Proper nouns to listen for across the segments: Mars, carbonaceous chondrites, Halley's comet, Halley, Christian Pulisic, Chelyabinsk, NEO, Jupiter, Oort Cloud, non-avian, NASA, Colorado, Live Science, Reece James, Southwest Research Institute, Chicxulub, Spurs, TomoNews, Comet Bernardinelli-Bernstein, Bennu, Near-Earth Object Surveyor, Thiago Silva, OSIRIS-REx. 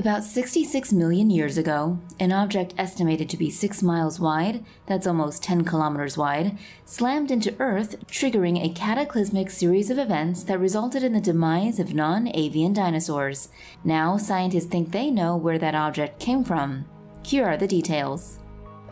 About 66 million years ago, an object estimated to be 6 miles wide, that's almost 10 kilometers wide, slammed into Earth, triggering a cataclysmic series of events that resulted in the demise of non-avian dinosaurs. Now, scientists think they know where that object came from. Here are the details.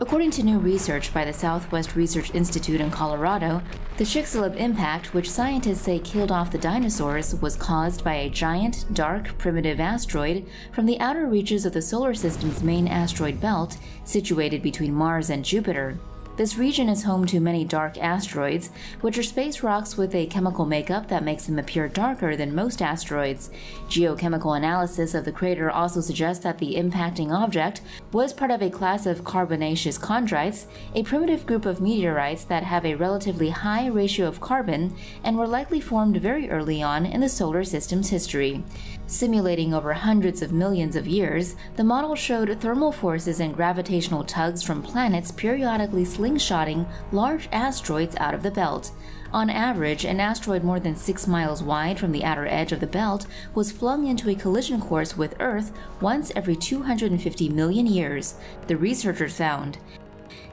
According to new research by the Southwest Research Institute in Colorado, the Chicxulub impact, which scientists say killed off the dinosaurs, was caused by a giant, dark, primitive asteroid from the outer reaches of the solar system's main asteroid belt, situated between Mars and Jupiter. This region is home to many dark asteroids, which are space rocks with a chemical makeup that makes them appear darker than most asteroids. Geochemical analysis of the crater also suggests that the impacting object was part of a class of carbonaceous chondrites, a primitive group of meteorites that have a relatively high ratio of carbon and were likely formed very early on in the solar system's history. Simulating over hundreds of millions of years, the model showed thermal forces and gravitational tugs from planets periodically slingshotting large asteroids out of the belt. On average, an asteroid more than 6 miles wide from the outer edge of the belt was flung into a collision course with Earth once every 250 million years, the researchers found.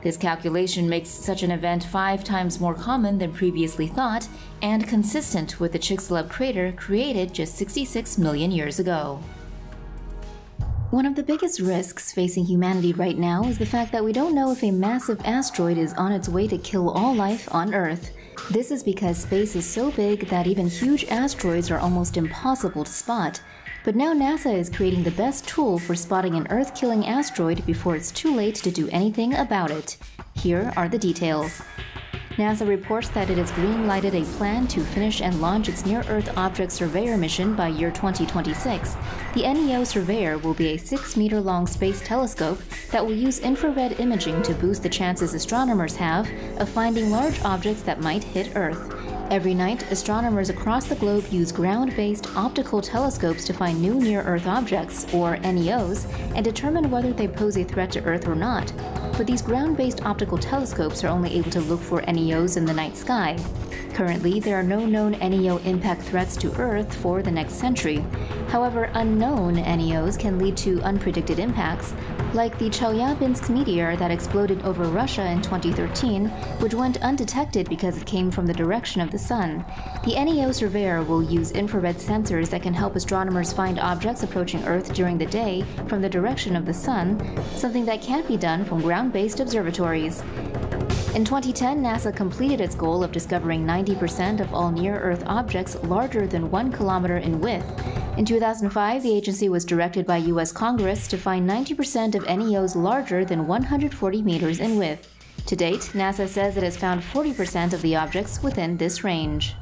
This calculation makes such an event 5 times more common than previously thought and consistent with the Chicxulub crater created just 66 million years ago. One of the biggest risks facing humanity right now is the fact that we don't know if a massive asteroid is on its way to kill all life on Earth. This is because space is so big that even huge asteroids are almost impossible to spot. But now NASA is creating the best tool for spotting an Earth-killing asteroid before it's too late to do anything about it. Here are the details. NASA reports that it has green-lighted a plan to finish and launch its Near-Earth Object Surveyor mission by year 2026. The NEO Surveyor will be a 6-meter-long space telescope that will use infrared imaging to boost the chances astronomers have of finding large objects that might hit Earth. Every night, astronomers across the globe use ground-based optical telescopes to find new near-Earth objects, or NEOs, and determine whether they pose a threat to Earth or not. But these ground-based optical telescopes are only able to look for NEOs in the night sky. Currently, there are no known NEO impact threats to Earth for the next century. However, unknown NEOs can lead to unpredicted impacts, like the Chelyabinsk meteor that exploded over Russia in 2013, which went undetected because it came from the direction of the Sun. The NEO Surveyor will use infrared sensors that can help astronomers find objects approaching Earth during the day from the direction of the Sun, something that can't be done from ground-based observatories. In 2010, NASA completed its goal of discovering 90% of all near-Earth objects larger than 1 kilometer in width. In 2005, the agency was directed by U.S. Congress to find 90% of NEOs larger than 140 meters in width. To date, NASA says it has found 40% of the objects within this range.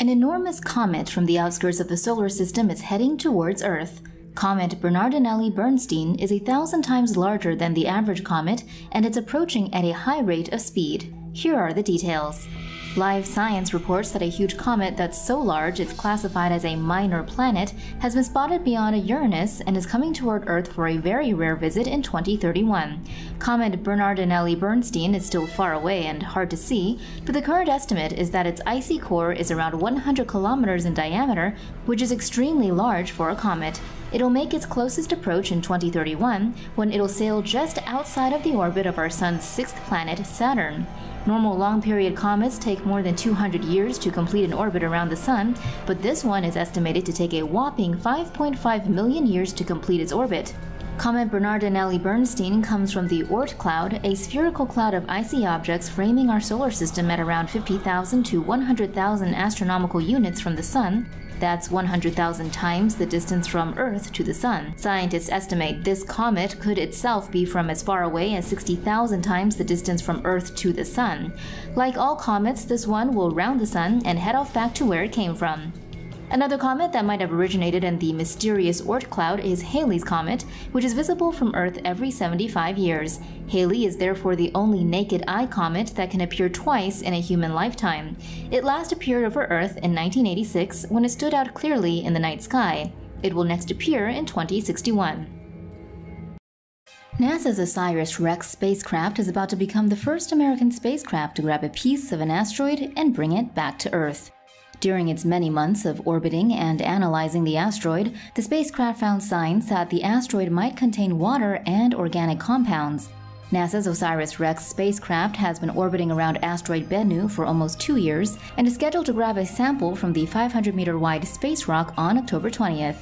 An enormous comet from the outskirts of the solar system is heading towards Earth. Comet Bernardinelli-Bernstein is 1,000 times larger than the average comet, and it's approaching at a high rate of speed. Here are the details. Live Science reports that a huge comet that's so large it's classified as a minor planet has been spotted beyond Uranus and is coming toward Earth for a very rare visit in 2031. Comet Bernardinelli-Bernstein is still far away and hard to see, but the current estimate is that its icy core is around 100 kilometers in diameter, which is extremely large for a comet. It'll make its closest approach in 2031, when it'll sail just outside of the orbit of our Sun's sixth planet, Saturn. Normal long-period comets take more than 200 years to complete an orbit around the Sun, but this one is estimated to take a whopping 5.5 million years to complete its orbit. Comet Bernardinelli-Bernstein comes from the Oort Cloud, a spherical cloud of icy objects framing our solar system at around 50,000 to 100,000 astronomical units from the Sun. That's 100,000 times the distance from Earth to the Sun. Scientists estimate this comet could itself be from as far away as 60,000 times the distance from Earth to the Sun. Like all comets, this one will round the Sun and head off back to where it came from. Another comet that might have originated in the mysterious Oort cloud is Halley's comet, which is visible from Earth every 75 years. Halley is therefore the only naked-eye comet that can appear twice in a human lifetime. It last appeared over Earth in 1986 when it stood out clearly in the night sky. It will next appear in 2061. NASA's OSIRIS-REx spacecraft is about to become the first American spacecraft to grab a piece of an asteroid and bring it back to Earth. During its many months of orbiting and analyzing the asteroid, the spacecraft found signs that the asteroid might contain water and organic compounds. NASA's OSIRIS-REx spacecraft has been orbiting around asteroid Bennu for almost 2 years and is scheduled to grab a sample from the 500-meter-wide space rock on October 20th.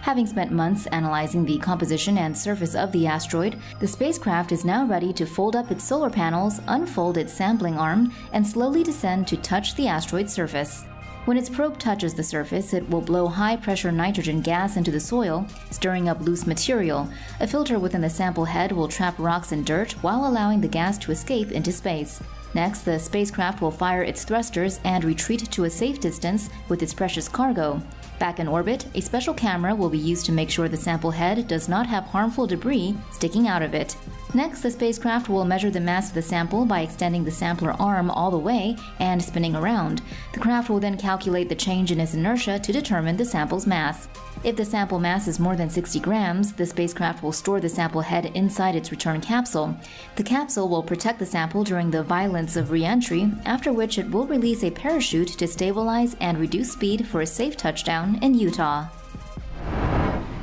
Having spent months analyzing the composition and surface of the asteroid, the spacecraft is now ready to fold up its solar panels, unfold its sampling arm, and slowly descend to touch the asteroid's surface. When its probe touches the surface, it will blow high-pressure nitrogen gas into the soil, stirring up loose material. A filter within the sample head will trap rocks and dirt while allowing the gas to escape into space. Next, the spacecraft will fire its thrusters and retreat to a safe distance with its precious cargo. Back in orbit, a special camera will be used to make sure the sample head does not have harmful debris sticking out of it. Next, the spacecraft will measure the mass of the sample by extending the sampler arm all the way and spinning around. The craft will then calculate the change in its inertia to determine the sample's mass. If the sample mass is more than 60 grams, the spacecraft will store the sample head inside its return capsule. The capsule will protect the sample during the violence of re-entry, after which it will release a parachute to stabilize and reduce speed for a safe touchdown in Utah.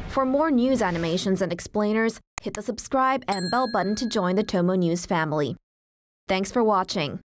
For more news animations and explainers, hit the subscribe and bell button to join the Tomo News family. Thanks for watching.